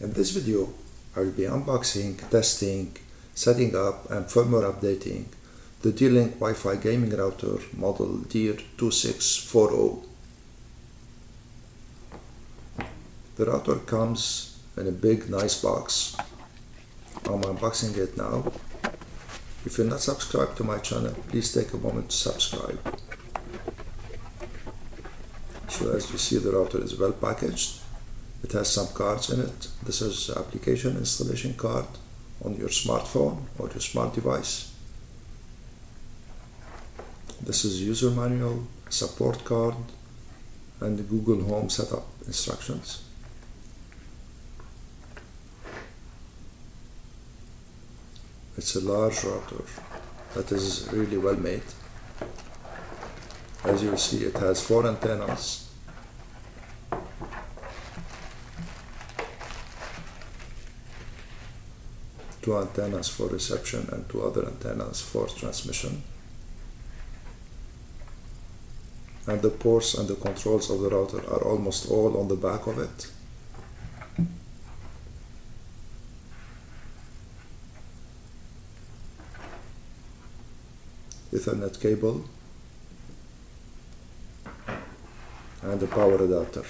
In this video, I will be unboxing, testing, setting up and firmware updating the D-Link Wi-Fi gaming router model DIR-2640. The router comes in a big nice box. I'm unboxing it now. If you're not subscribed to my channel, please take a moment to subscribe. So as you see, the router is well packaged. It has some cards in it. This is application installation card on your smartphone or your smart device. This is user manual, support card, and the Google Home setup instructions. It's a large router that is really well made. As you see, it has 4 antennas. Two antennas for reception and two other antennas for transmission. And the ports and the controls of the router are almost all on the back of it. Ethernet cable and the power adapter.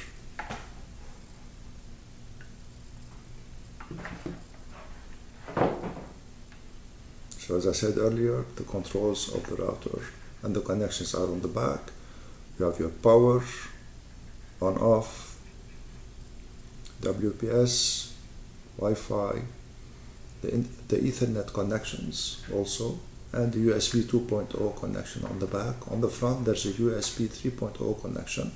So as I said earlier, the controls of the router and the connections are on the back. You have your power, on off, WPS, Wi-Fi, the Ethernet connections also, and the USB 2.0 connection on the back. On the front there's a USB 3.0 connection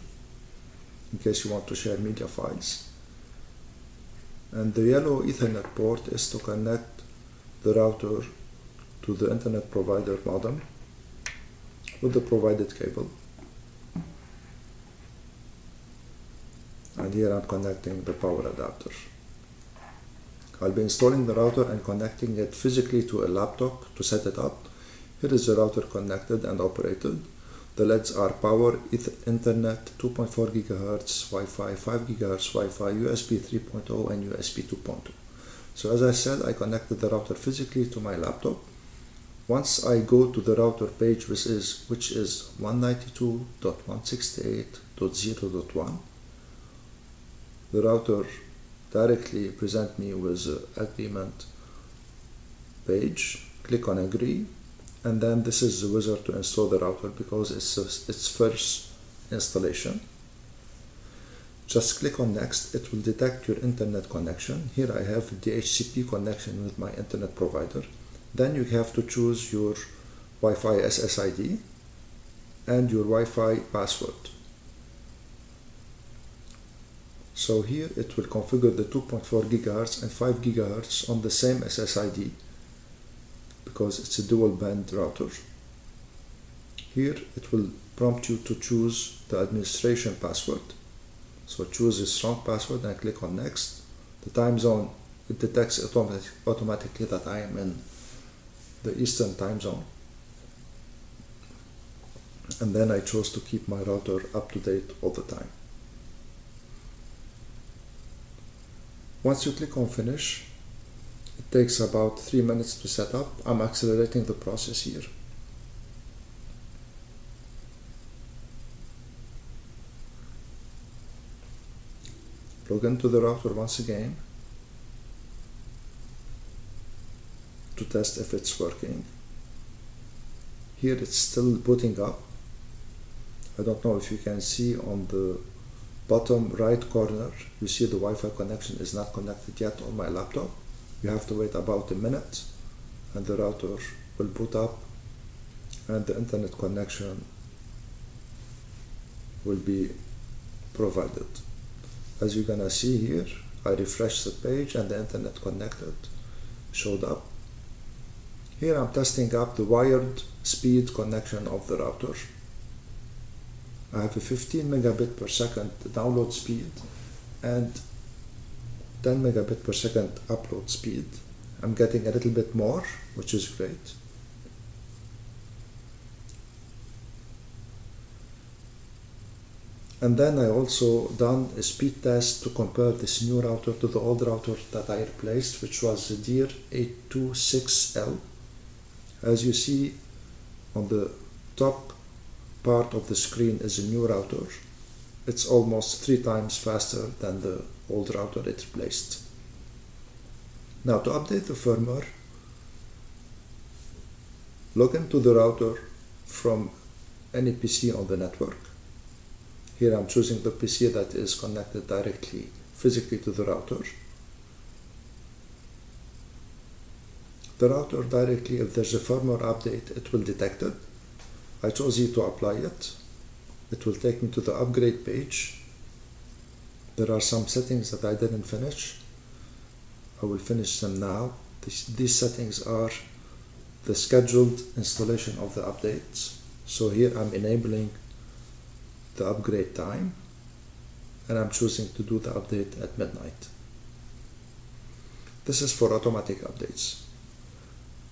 in case you want to share media files. And the yellow Ethernet port is to connect the router to the internet provider modem with the provided cable. And here I'm connecting the power adapter. I'll be installing the router and connecting it physically to a laptop to set it up. Here is the router connected and operated. The LEDs are power, internet, 2.4 GHz, Wi-Fi, 5 GHz Wi-Fi, USB 3.0 and USB 2.2. So as I said, I connected the router physically to my laptop. Once I go to the router page, which is 192.168.0.1, the router directly presents me with agreement page. Click on agree, and then this is the wizard to install the router because it's its first installation. Just click on next. It will detect your internet connection. Here I have DHCP connection with my internet provider. Then you have to choose your Wi-Fi SSID and your Wi-Fi password. So here it will configure the 2.4 GHz and 5 GHz on the same SSID because it's a dual band router. Here it will prompt you to choose the administration password. So choose a strong password and click on next. The time zone, it detects automatically that I am in the Eastern time zone. And then I chose to keep my router up to date all the time. Once you click on finish, it takes about 3 minutes to set up. I'm accelerating the process here. Log into the router once again to test if it's working. Here it's still booting up. I don't know if you can see on the bottom right corner, you see the Wi-Fi connection is not connected yet on my laptop. You have to wait about a minute and the router will boot up and the internet connection will be provided. As you're gonna see here, I refreshed the page and the internet connected showed up. Here I'm testing up the wired speed connection of the router. I have a 15 megabit per second download speed and 10 megabit per second upload speed. I'm getting a little bit more, which is great. And then I also done a speed test to compare this new router to the old router that I replaced, which was the DIR-826L. As you see on the top part of the screen is a new router. It's almost 3 times faster than the old router it replaced. Now to update the firmware, log into the router from any PC on the network. Here I'm choosing the PC that is connected directly physically to the router. The router directly, if there's a firmware update, it will detect it. I chose here to apply it. It will take me to the upgrade page. There are some settings that I didn't finish. I will finish them now. These settings are the scheduled installation of the updates. So here I'm enabling the upgrade time, and I'm choosing to do the update at midnight. This is for automatic updates.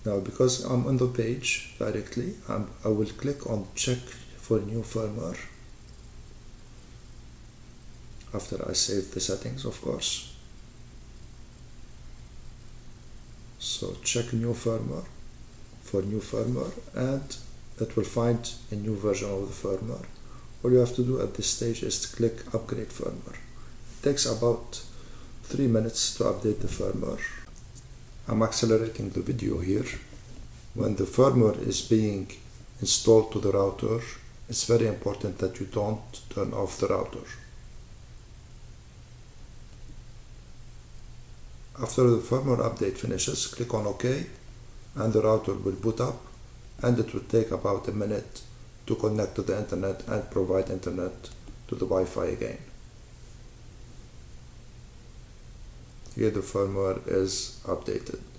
Now because I'm on the page directly, I will click on check for new firmware after I save the settings, of course. So check new firmware for new firmware, and it will find a new version of the firmware. All you have to do at this stage is to click upgrade firmware. It takes about 3 minutes to update the firmware. I'm accelerating the video here. When the firmware is being installed to the router, it's very important that you don't turn off the router. After the firmware update finishes, click on OK, and the router will boot up, and it will take about a minute to connect to the internet and provide internet to the Wi-Fi again. Here the firmware is updated.